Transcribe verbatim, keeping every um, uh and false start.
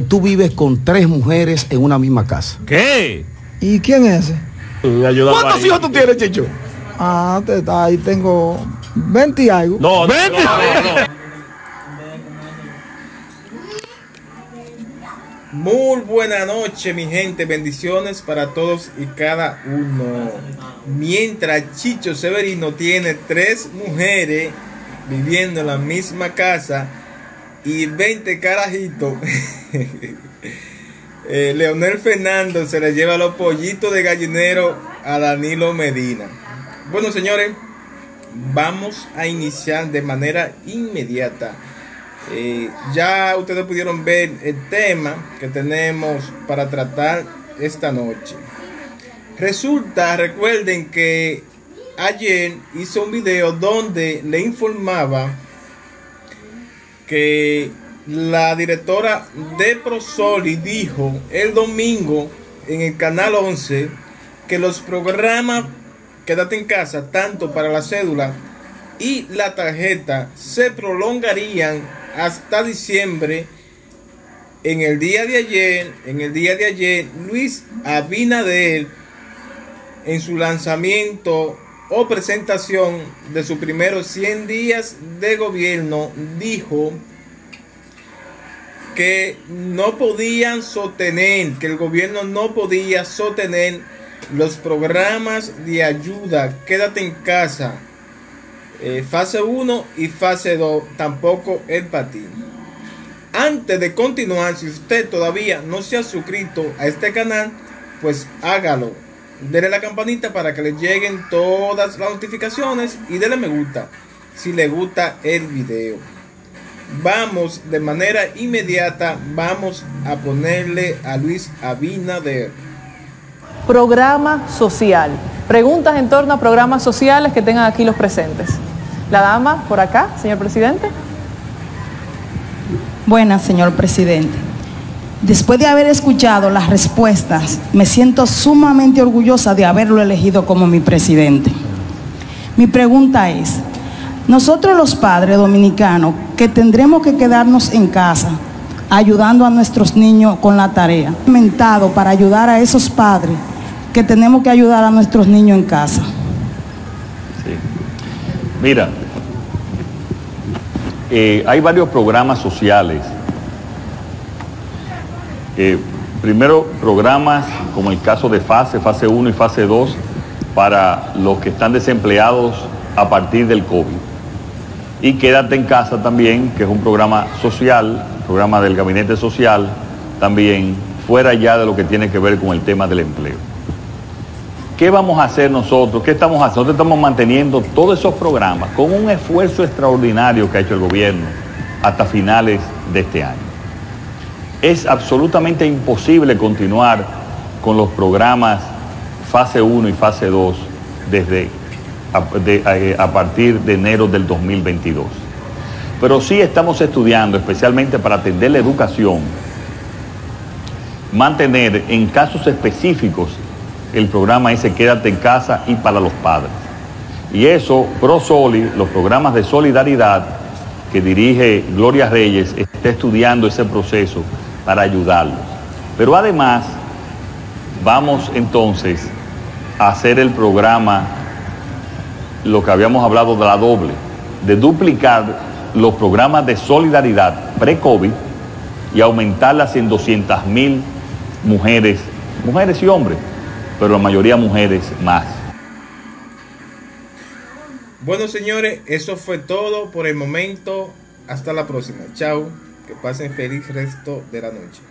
que tú vives con tres mujeres en una misma casa. ¿Qué? ¿Y quién es ese? ¿Cuántos hijos tú tienes, Chicho? Ah, te, ahí tengo veinte y algo. No, veinte. No, no, no. Muy buena noche, mi gente. Bendiciones para todos y cada uno. Mientras Chicho Severino tiene tres mujeres viviendo en la misma casa y veinte carajitos, eh, Leonel Fernando se le lleva los pollitos de gallinero a Danilo Medina. Bueno, señores, vamos a iniciar de manera inmediata. Eh, ya ustedes pudieron ver el tema que tenemos para tratar esta noche. Resulta, recuerden que ayer hizo un video donde le informaba que la directora de ProSoli dijo el domingo en el canal once que los programas Quédate en Casa, tanto para la cédula y la tarjeta, se prolongarían hasta diciembre. En el día de ayer, en el día de ayer, Luis Abinader, en su lanzamiento o presentación de sus primeros cien días de gobierno, dijo que no podían sostener, que el gobierno no podía sostener los programas de ayuda Quédate en Casa, Eh, fase uno y fase dos, tampoco el patín. Antes de continuar, si usted todavía no se ha suscrito a este canal, pues hágalo, dele la campanita para que le lleguen todas las notificaciones y dele me gusta si le gusta el video. Vamos de manera inmediata, vamos a ponerle a Luis Abinader. Programa social. Preguntas en torno a programas sociales que tengan aquí los presentes. La dama por acá, señor presidente. Buenas, señor presidente. Después de haber escuchado las respuestas, me siento sumamente orgullosa de haberlo elegido como mi presidente. Mi pregunta es, nosotros los padres dominicanos que tendremos que quedarnos en casa ayudando a nuestros niños con la tarea, mentado para ayudar a esos padres que tenemos que ayudar a nuestros niños en casa. Sí. Mira, eh, hay varios programas sociales. Eh, primero, programas como el caso de fase, fase uno y fase dos, para los que están desempleados a partir del COVID. Y Quédate en Casa también, que es un programa social, programa del Gabinete Social, también fuera ya de lo que tiene que ver con el tema del empleo. ¿Qué vamos a hacer nosotros? ¿Qué estamos haciendo? Nosotros estamos manteniendo todos esos programas con un esfuerzo extraordinario que ha hecho el gobierno hasta finales de este año. Es absolutamente imposible continuar con los programas fase uno y fase dos desde a, de, a partir de enero del dos mil veintidós. Pero sí estamos estudiando, especialmente para atender la educación, mantener en casos específicos el programa ese Quédate en Casa y para los padres. Y eso, ProSoli, los programas de solidaridad que dirige Gloria Reyes, está estudiando ese proceso para ayudarlos. Pero además, vamos entonces a hacer el programa, lo que habíamos hablado de la doble, de duplicar los programas de solidaridad pre-COVID y aumentarlas en doscientas mil mujeres, mujeres y hombres, pero la mayoría mujeres más. Bueno, señores, eso fue todo por el momento. Hasta la próxima. Chao. Que pasen feliz resto de la noche.